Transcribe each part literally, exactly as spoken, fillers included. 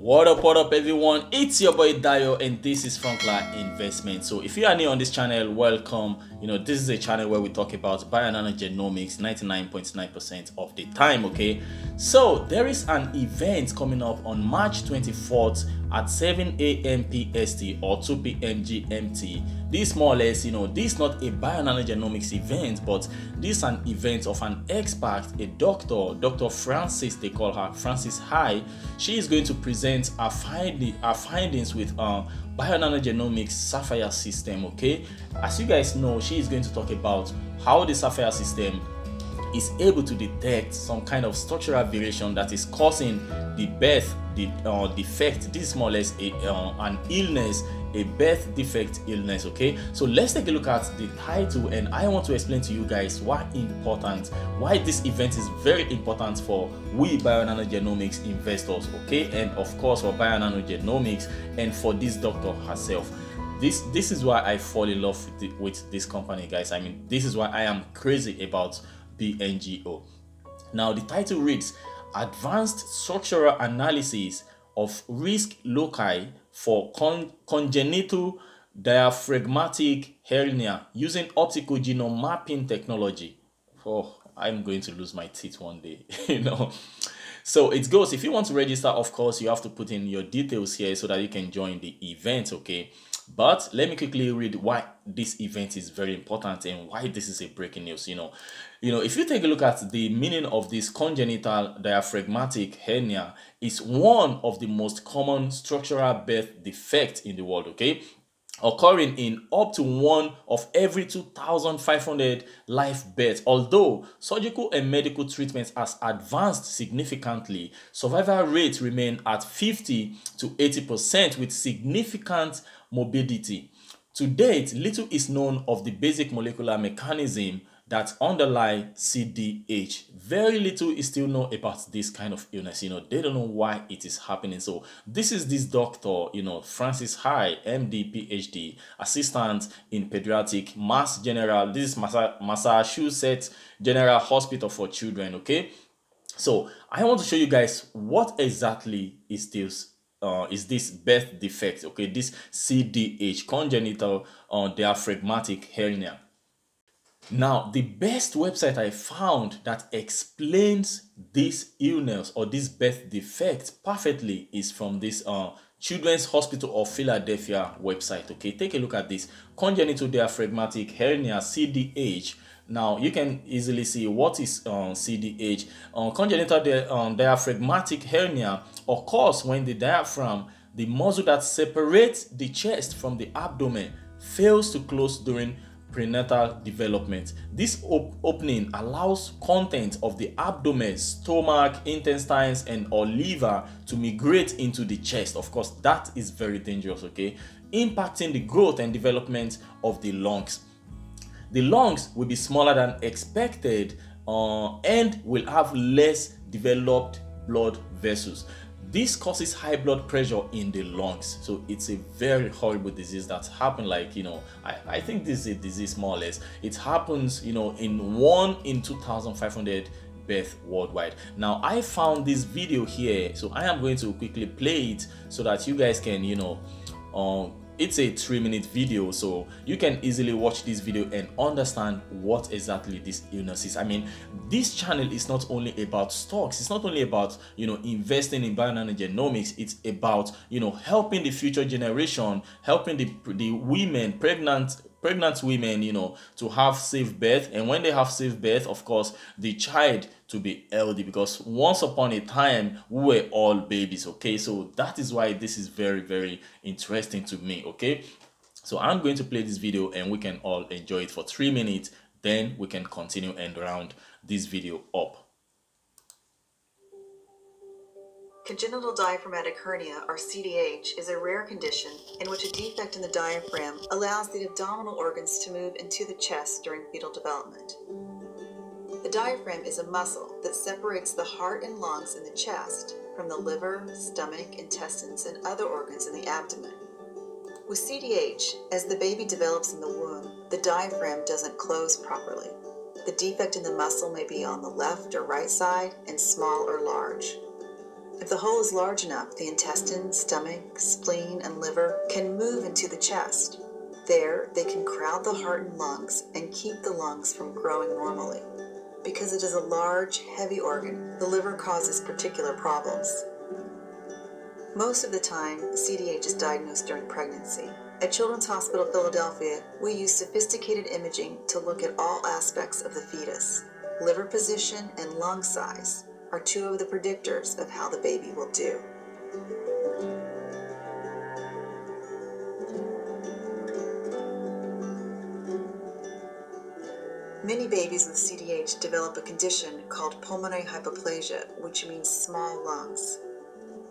What up, what up everyone, it's your boy Tayo and this is Frunkla Investment. So if you are new on this channel, welcome. You know, this is a channel where we talk about Bionano Genomics ninety-nine point nine percent of the time, okay? So there is an event coming up on March twenty-fourth at seven A M P S T or two P M G M T. This more or less, you know, this is not a Bionano Genomics event, but this is an event of an expert, a doctor, Dr. Francis, they call her Francis High. She is going to present her, find her findings with um, Bionano Genomics Saphyr system, okay? As you guys know, she is going to talk about how the Saphyr system is able to detect some kind of structural variation that is causing the birth the uh, defect. This is more or less a, uh, an illness, a birth defect illness, okay? So let's take a look at the title, and I want to explain to you guys why important why this event is very important for we Bionano Genomics investors, okay? And of course for Bionano Genomics and for this doctor herself. This this is why I fall in love with, the, with this company, guys. I mean, this is why I am crazy about B N G O. Now the title reads Advanced Structural Analysis of Risk Loci for Con Congenital Diaphragmatic Hernia Using Optical Genome Mapping Technology. Oh, I'm going to lose my teeth one day, you know. So it goes, if you want to register, of course, you have to put in your details here so that you can join the event, okay? But let me quickly read why this event is very important and why this is a breaking news. You know, you know, if you take a look at the meaning of this congenital diaphragmatic hernia, it's one of the most common structural birth defects in the world, okay? Occurring in up to one of every two thousand five hundred live births. Although surgical and medical treatments has advanced significantly, survival rates remain at fifty to eighty percent with significant morbidity. To date, little is known of the basic molecular mechanism that underlie C D H. Very little is still known about this kind of illness. You know, they don't know why it is happening. So this is this doctor, you know, Francis High, M D, P H D, assistant in pediatric Mass General. This is Massa Massachusetts General Hospital for Children, okay? So I want to show you guys what exactly is this Uh, is this birth defect, okay? This C D H, congenital uh, diaphragmatic hernia. Now, the best website I found that explains this illness or this birth defect perfectly is from this uh, Children's Hospital of Philadelphia website, okay? Take a look at this. Congenital diaphragmatic hernia, C D H. Now, you can easily see what is um, C D H. Um, congenital di um, diaphragmatic hernia occurs when the diaphragm, the muscle that separates the chest from the abdomen, fails to close during prenatal development. This op opening allows content of the abdomen, stomach, intestines, and or liver to migrate into the chest. Of course, that is very dangerous, okay? Impacting the growth and development of the lungs. The lungs will be smaller than expected uh, and will have less developed blood vessels. This causes high blood pressure in the lungs. So it's a very horrible disease that's happened, like, you know, I, I think this is a disease more or less. It happens, you know, in one in two thousand five hundred births worldwide. Now, I found this video here, so I am going to quickly play it so that you guys can, you know, um, it's a three minute video, so you can easily watch this video and understand what exactly this illness is. I mean, this channel is not only about stocks, it's not only about, you know, investing in Bionano Genomics, it's about, you know, helping the future generation, helping the, the women, pregnant pregnant women, you know, to have safe birth, and when they have safe birth, of course, the child to be healthy, because once upon a time we were all babies, okay? So that is why this is very, very interesting to me, okay? So I'm going to play this video and we can all enjoy it for three minutes, then we can continue and round this video up. Congenital diaphragmatic hernia, or C D H, is a rare condition in which a defect in the diaphragm allows the abdominal organs to move into the chest during fetal development. The diaphragm is a muscle that separates the heart and lungs in the chest from the liver, stomach, intestines, and other organs in the abdomen. With C D H, as the baby develops in the womb, the diaphragm doesn't close properly. The defect in the muscle may be on the left or right side and small or large. If the hole is large enough, the intestine, stomach, spleen, and liver can move into the chest. There, they can crowd the heart and lungs and keep the lungs from growing normally. Because it is a large, heavy organ, the liver causes particular problems. Most of the time, C D H is diagnosed during pregnancy. At Children's Hospital of Philadelphia, we use sophisticated imaging to look at all aspects of the fetus. Liver position and lung size are two of the predictors of how the baby will do. Many babies with C D H develop a condition called pulmonary hypoplasia, which means small lungs.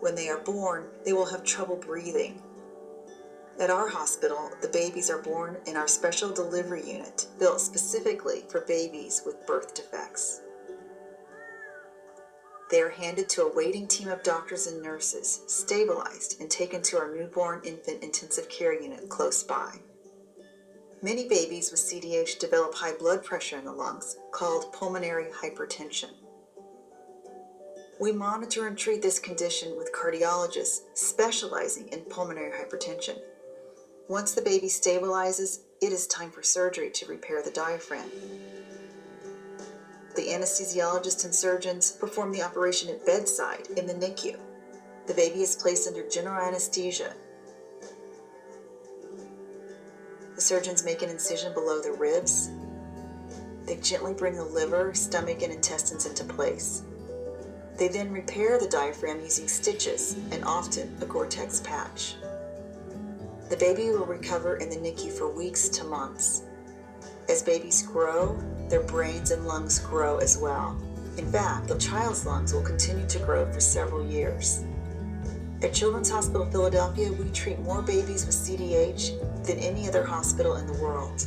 When they are born, they will have trouble breathing. At our hospital, the babies are born in our special delivery unit, built specifically for babies with birth defects. They are handed to a waiting team of doctors and nurses, stabilized, and taken to our newborn infant intensive care unit close by. Many babies with C D H develop high blood pressure in the lungs, called pulmonary hypertension. We monitor and treat this condition with cardiologists specializing in pulmonary hypertension. Once the baby stabilizes, it is time for surgery to repair the diaphragm. The anesthesiologists and surgeons perform the operation at bedside in the N I C U. The baby is placed under general anesthesia. The surgeons make an incision below the ribs. They gently bring the liver, stomach, and intestines into place. They then repair the diaphragm using stitches and often a Gore-Tex patch. The baby will recover in the N I C U for weeks to months. As babies grow, their brains and lungs grow as well. In fact, the child's lungs will continue to grow for several years. At Children's Hospital Philadelphia, we treat more babies with C D H than any other hospital in the world.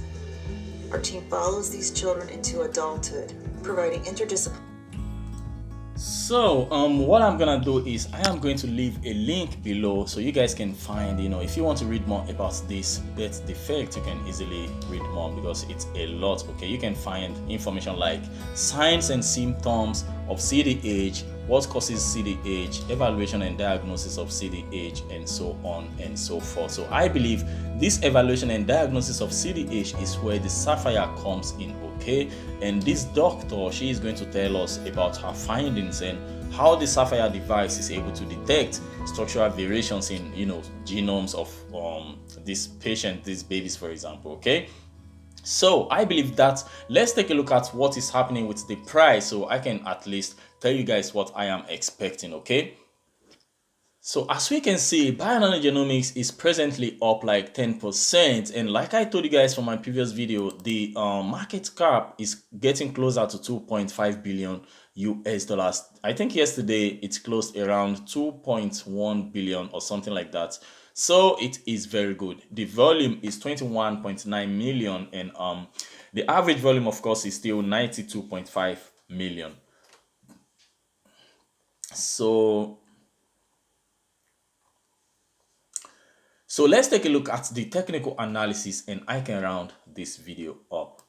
Our team follows these children into adulthood, providing interdisciplinary. So, um, what I'm gonna do is I am going to leave a link below so you guys can find, you know, if you want to read more about this birth defect, you can easily read more because it's a lot. Okay, you can find information like signs and symptoms of C D H, what causes C D H, evaluation and diagnosis of C D H, and so on and so forth. So I believe this evaluation and diagnosis of C D H is where the Saphyr comes in, okay? And this doctor, she is going to tell us about her findings and how the Saphyr device is able to detect structural variations in, you know, genomes of um, this patient, these babies, for example, okay? So I believe that let's take a look at what is happening with the price so I can at least tell you guys what I am expecting, okay? So as we can see, Bionano Genomics is presently up like ten percent, and like I told you guys from my previous video, the uh, market cap is getting closer to two point five billion U S dollars. I think yesterday it's closed around two point one billion or something like that. So it is very good. The volume is twenty-one point nine million, and um the average volume, of course, is still ninety-two point five million. So so let's take a look at the technical analysis, and I can round this video up.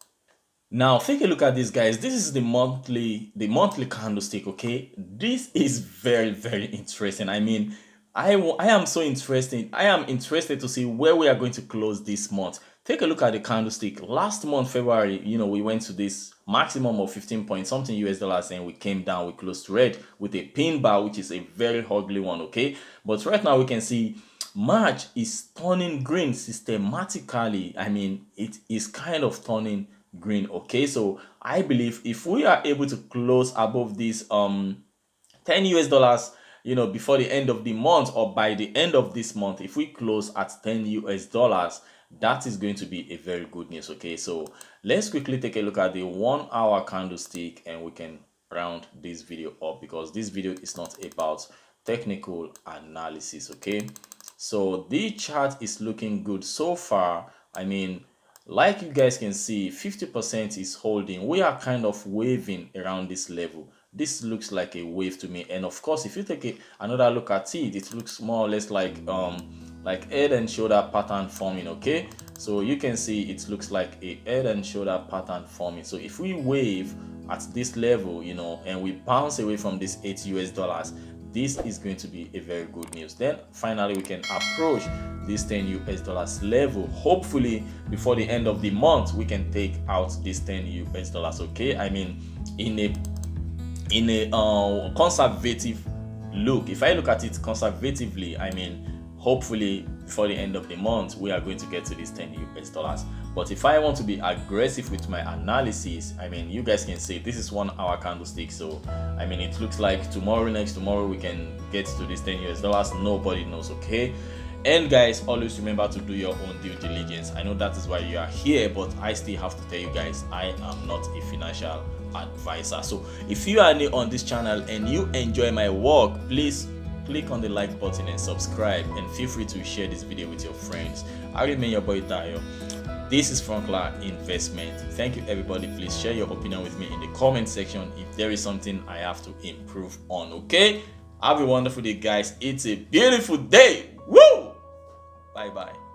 Now take a look at this, guys. This is the monthly the monthly candlestick, okay? This is very, very interesting. I mean, I, I am so interested. I am interested to see where we are going to close this month. Take a look at the candlestick. Last month, February, you know, we went to this maximum of fifteen point something U S dollars, and we came down, we closed red with a pin bar, which is a very ugly one, okay? But right now we can see March is turning green systematically. I mean, it is kind of turning green, okay? So I believe if we are able to close above this um ten U S dollars, you know, before the end of the month, or by the end of this month, if we close at ten U S dollars, that is going to be a very good news, okay? So let's quickly take a look at the one hour candlestick, and we can round this video up because this video is not about technical analysis, okay? So the chart is looking good so far. I mean, like you guys can see, fifty percent is holding. We are kind of waving around this level. This looks like a wave to me, and of course, if you take a, another look at it, it looks more or less like um like head and shoulder pattern forming, okay? So you can see it looks like a head and shoulder pattern forming. So if we wave at this level, you know, and we bounce away from this eight U S dollars, This is going to be a very good news. Then finally we can approach this ten U S dollars level. Hopefully before the end of the month we can take out this ten U S dollars. Okay, I mean in a in a uh, conservative look, if I look at it conservatively, I mean hopefully before the end of the month we are going to get to this ten U S dollars. But if I want to be aggressive with my analysis, I mean, you guys can see this is one hour candlestick. So, I mean, it looks like tomorrow, next tomorrow, we can get to this ten U S dollars. Nobody knows, okay? And guys, always remember to do your own due diligence. I know that is why you are here, but I still have to tell you guys, I am not a financial advisor. So, if you are new on this channel and you enjoy my work, please click on the like button and subscribe. And feel free to share this video with your friends. I remain your boy Tayo. This is Frunkla Investment. Thank you everybody. Please share your opinion with me in the comment section if there is something I have to improve on, okay? Have a wonderful day, guys. It's a beautiful day. Woo! Bye-bye.